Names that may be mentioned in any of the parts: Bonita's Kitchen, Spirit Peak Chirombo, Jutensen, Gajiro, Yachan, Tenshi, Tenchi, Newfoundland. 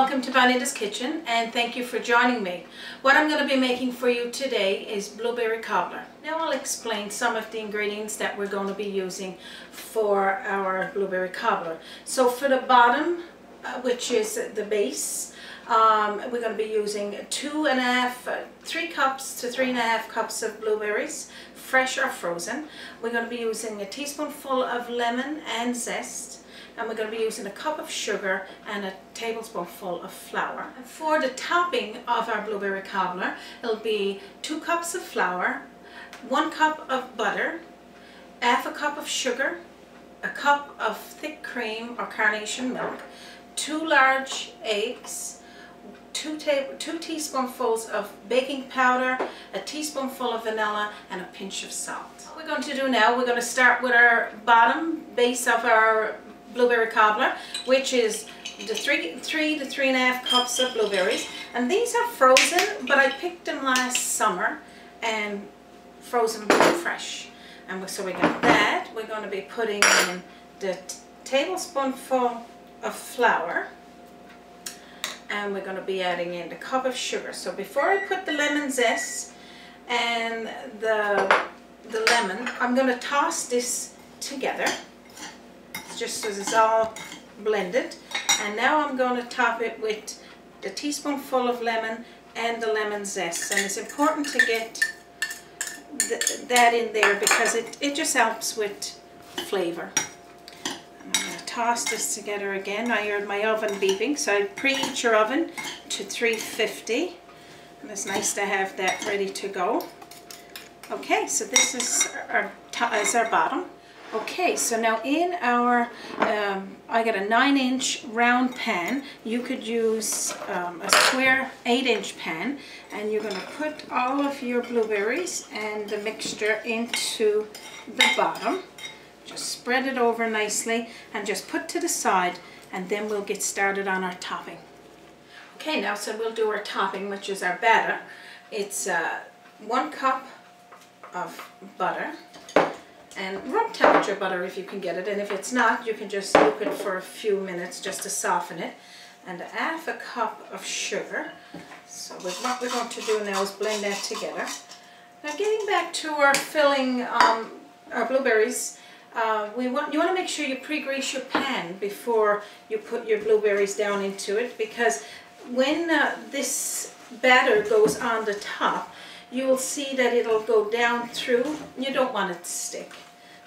Welcome to Bonita's Kitchen, and thank you for joining me. What I'm going to be making for you today is blueberry cobbler. Now I'll explain some of the ingredients that we're going to be using for our blueberry cobbler. So for the bottom, which is the base, we're going to be using 3 cups to 3 1/2 cups of blueberries, fresh or frozen. We're going to be using a teaspoonful of lemon and zest. And we're going to be using a cup of sugar and a tablespoonful of flour. And for the topping of our blueberry cobbler, it'll be 2 cups of flour, 1 cup of butter, 1/2 cup of sugar, a cup of thick cream or carnation milk, 2 large eggs, 2 teaspoonfuls of baking powder, a teaspoonful of vanilla, and a pinch of salt. What we're going to do now, we're going to start with our bottom base of our blueberry cobbler, which is the 3 to 3 1/2 cups of blueberries, and these are frozen, but I picked them last summer and frozen them fresh. And so we got that. We're going to be putting in the tablespoonful of flour, and we're going to be adding in the cup of sugar. So before I put the lemon zest and the lemon, I'm going to toss this together, just as it's all blended. And now I'm going to top it with the teaspoonful of lemon and the lemon zest. And it's important to get that in there because it just helps with flavor. And I'm going to toss this together again. I heard my oven beeping, so I preheat your oven to 350. And it's nice to have that ready to go. Okay, so this is our bottom. Okay, so now in our, I got a 9-inch round pan. You could use a square 8-inch pan, and you're going to put all of your blueberries and the mixture into the bottom. Just spread it over nicely and just put to the side, and then we'll get started on our topping. Okay, now so we'll do our topping, which is our batter. It's 1 cup of butter. And room temperature butter if you can get it, and if it's not, you can just cook it for a few minutes just to soften it. And 1/2 cup of sugar. So what we're going to do now is blend that together. Now getting back to our filling our blueberries, you want to make sure you pre-grease your pan before you put your blueberries down into it, because when this batter goes on the top, you will see that it'll go down through. You don't want it to stick.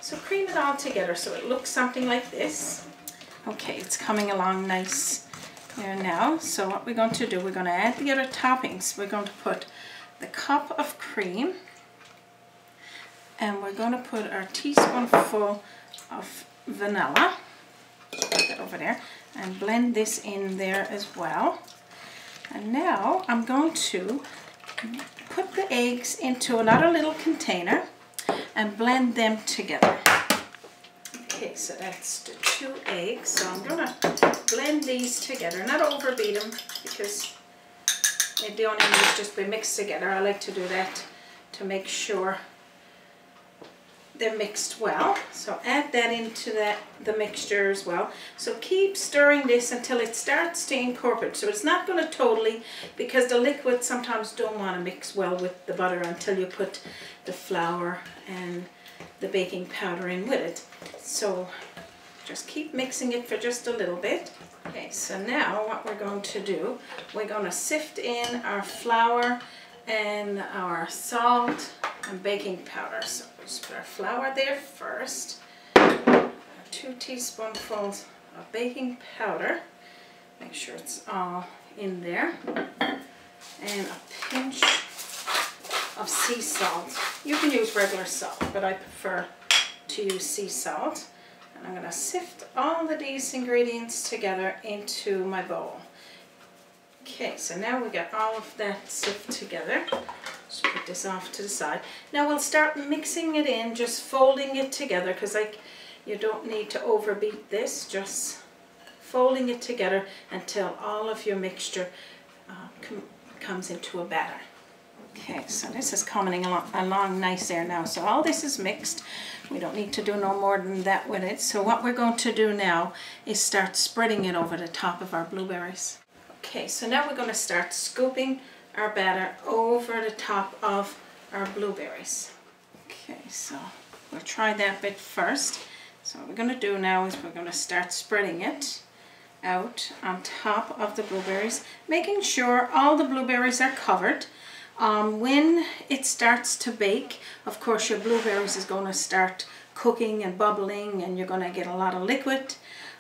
So cream it all together so it looks something like this. Okay, it's coming along nice there now. So what we're going to do, we're going to add the other toppings. We're going to put the cup of cream, and we're going to put our teaspoonful of vanilla. Just put that over there and blend this in there as well. And now I'm going to put the eggs into another little container and blend them together. Okay, so that's the 2 eggs. So I'm going to blend these together, not overbeat them, because the onion needs just be mixed together. I like to do that to make sure they're mixed well. So add that into the mixture as well. So keep stirring this until it starts to incorporate. So it's not going to totally, because the liquids sometimes don't want to mix well with the butter until you put the flour and the baking powder in with it. So just keep mixing it for just a little bit. Okay, so now what we're going to do, we're going to sift in our flour and our salt and baking powder. So we'll just put our flour there first, 2 teaspoonfuls of baking powder, make sure it's all in there, and a pinch of sea salt. You can use regular salt, but I prefer to use sea salt. And I'm going to sift all of these ingredients together into my bowl. Okay, so now we got all of that sifted together. Just put this off to the side. Now we'll start mixing it in, just folding it together, because you don't need to overbeat this, just folding it together until all of your mixture comes into a batter. Okay, so this is coming along nice there now. So all this is mixed. We don't need to do no more than that with it. So what we're going to do now is start spreading it over the top of our blueberries. Okay, so now we're going to start scooping our batter over the top of our blueberries. Okay, so we'll try that bit first. So what we're going to do now is we're going to start spreading it out on top of the blueberries, making sure all the blueberries are covered. When it starts to bake, of course your blueberries is going to start cooking and bubbling, and you're going to get a lot of liquid.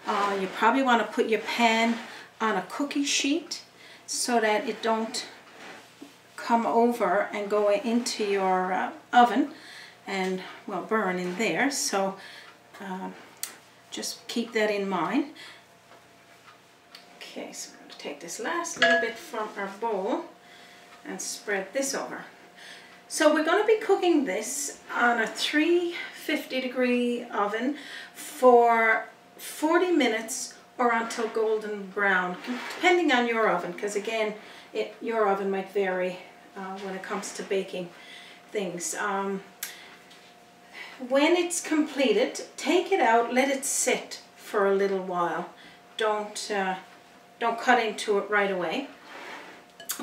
You probably want to put your pan on a cookie sheet so that it don't come over and go into your oven and will burn in there. So just keep that in mind. Okay, so I'm going to take this last little bit from our bowl and spread this over. So we're going to be cooking this on a 350 degree oven for 40 minutes or until golden brown, depending on your oven, because again, your oven might vary when it comes to baking things. When it's completed, take it out, let it sit for a little while. Don't cut into it right away.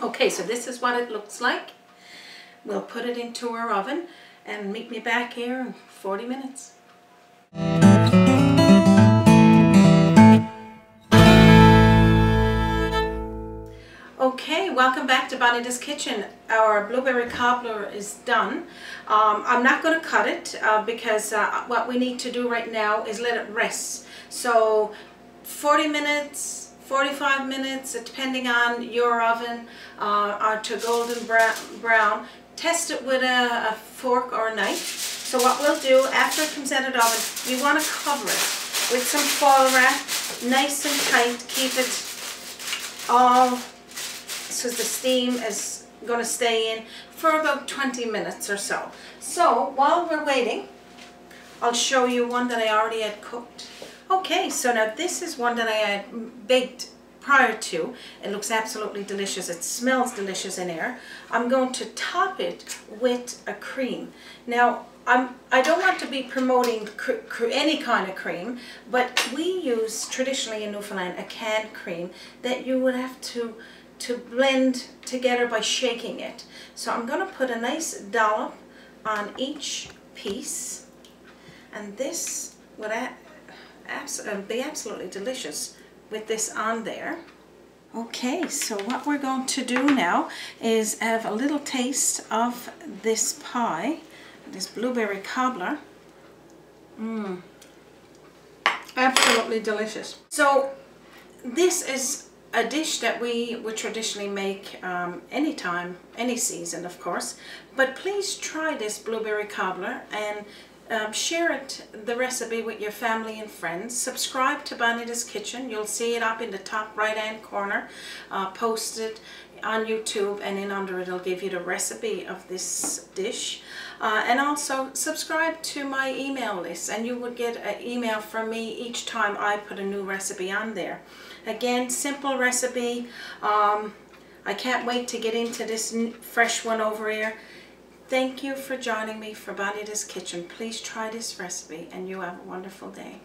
Okay, so this is what it looks like. We'll put it into our oven and meet me back here in 40 minutes. Okay, welcome back to Bonita's Kitchen. Our blueberry cobbler is done. I'm not going to cut it because what we need to do right now is let it rest. So 40 minutes, 45 minutes, depending on your oven, to golden brown. Test it with a fork or a knife. So what we'll do, after it comes out of the oven, we want to cover it with some foil wrap, nice and tight. Keep it all, so the steam is going to stay in for about 20 minutes or so. So while we're waiting, I'll show you one that I already had cooked. Okay, so now this is one that I had baked prior to. It looks absolutely delicious. It smells delicious in air. I'm going to top it with a cream. Now, I don't want to be promoting any kind of cream, but we use traditionally in Newfoundland a canned cream that you would have to blend together by shaking it. So I'm going to put a nice dollop on each piece, and this would be absolutely delicious with this on there. Okay, so what we're going to do now is have a little taste of this pie, this blueberry cobbler. Absolutely delicious. So this is a dish that we would traditionally make anytime, any season, of course, but please try this blueberry cobbler and share the recipe with your family and friends. Subscribe to Bonita's Kitchen. You'll see it up in the top right hand corner, posted on YouTube, and in under it'll give you the recipe of this dish. And also subscribe to my email list, and you will get an email from me each time I put a new recipe on there. Again, simple recipe. I can't wait to get into this fresh one over here. Thank you for joining me for Bonita's Kitchen. Please try this recipe, and you have a wonderful day.